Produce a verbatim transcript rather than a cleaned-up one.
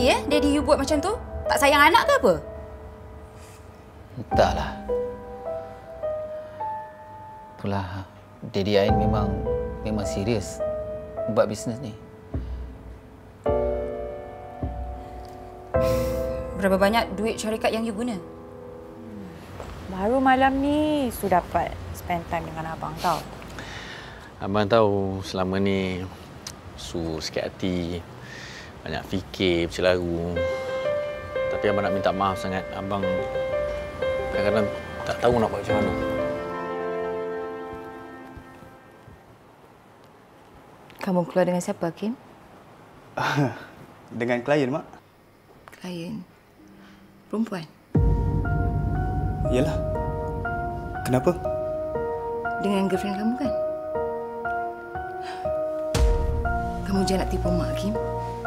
hati, eh? Daddy you buat macam tu? Tak sayang anak ke apa? Entahlah. Itulah, Daddy Ain memang memang serius buat bisnes ni. Berapa banyak duit syarikat yang you guna? Baru malam ni Su dapat spend time dengan abang tau. Abang tahu selama ni Su sikit hati, banyak fikir, bercelaru. Tapi abang nak minta maaf sangat. Abang kadang-kadang tak tahu nak buat macam mana. Kamu keluar dengan siapa, Kim? Dengan klien, Mak. Klien? Perempuan? Iyalah. Kenapa? Dengan girlfriend kamu, kan? Kamu jangan nak tipu Mak, Kim.